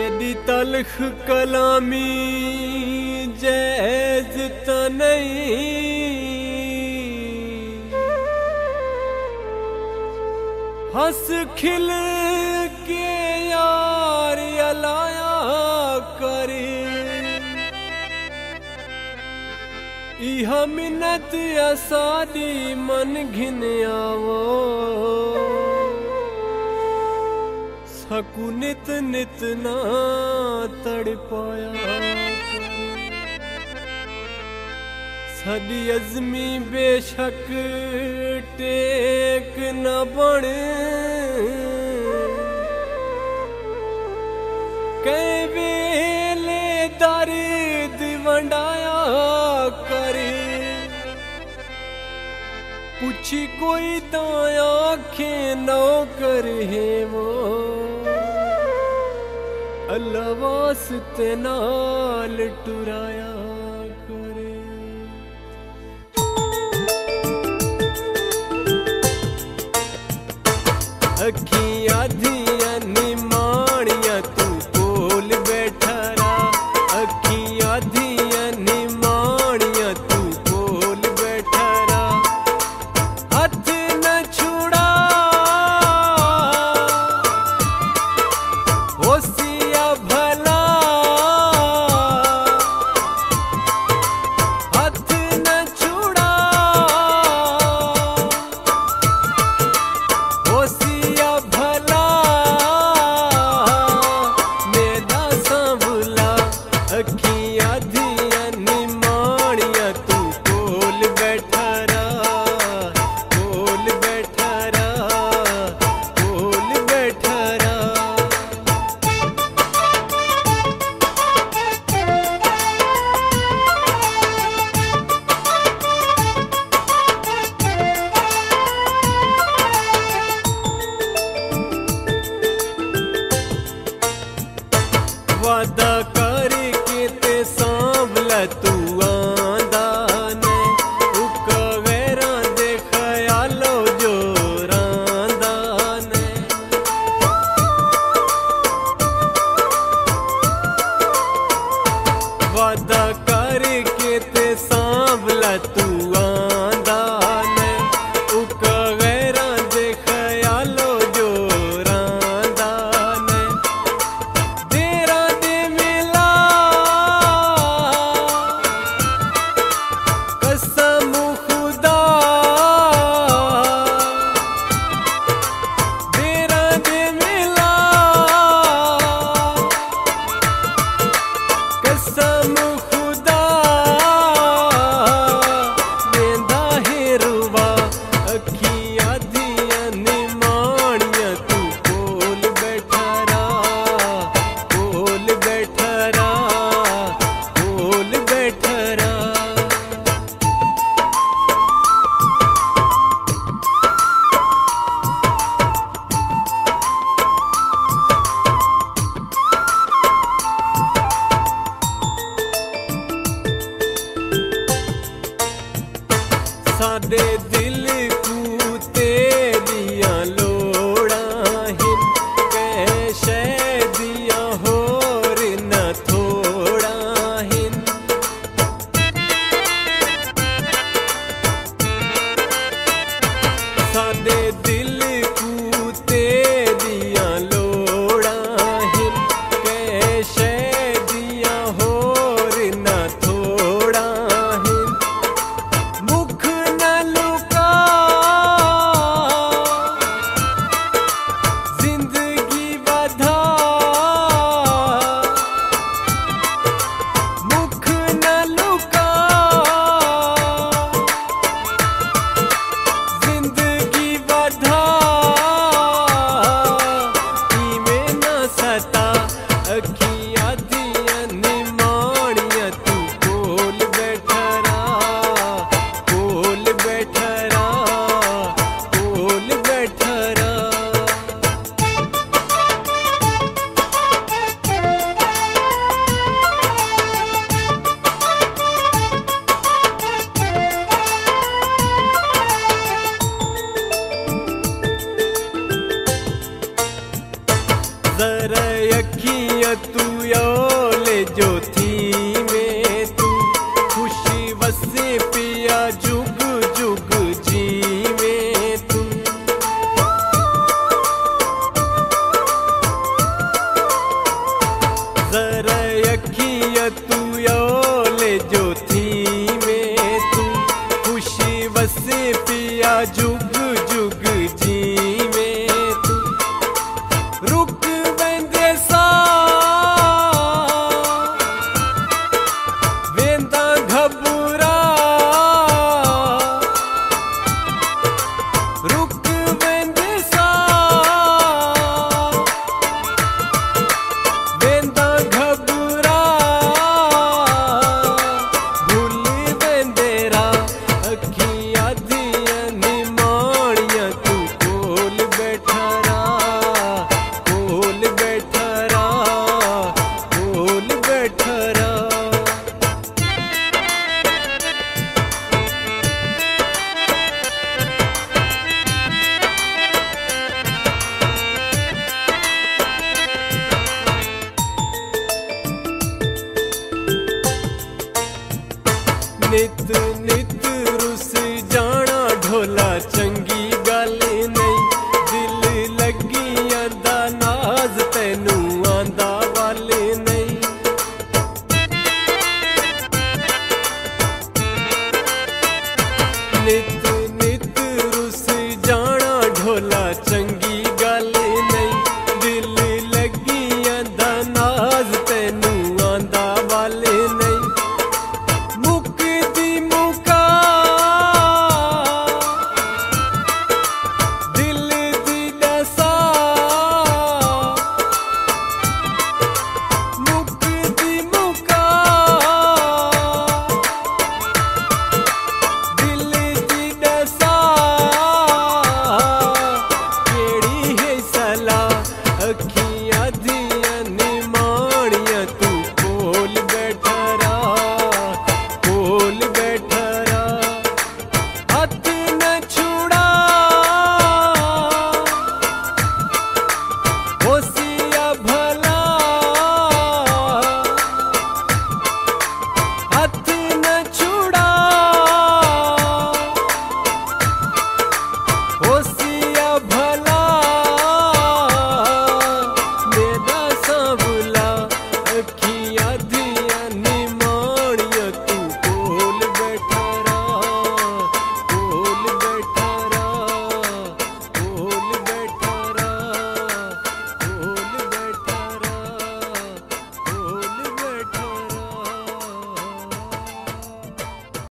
एदी तलख कलामी जैज तनई हंस खिल के यार अलाया करे इह मिनत असादी मन घिन आवो हकु नित नित ना तड़ पाया सदी अजमी बेशक टेक न बने कई वेले दर्द वंडाया करे पूछी कोई दाया के नौ कर है वो अल्लाह वास्ते नाल टुराया करे। अखियां धियां निमाणियां तू बोल बैठा रा अखियां धियां निमाणियां तू बोल बैठा रा हथ न छुड़ा वादा करके ते सांवला तू आंदा ने उका वैरा दे ख्यालो जो रांदा ने वादा करके ते सांवला तू आंदा ने उका वैरा दे ख्यालो जो सादे दिल को तेरिया लोड़ा है कैशे दिया होर न थोड़ा है सादे दिल को तेरिया लोड़ा है कैशे दिया होर न थोड़ा देखियो तू ओले ज्योति।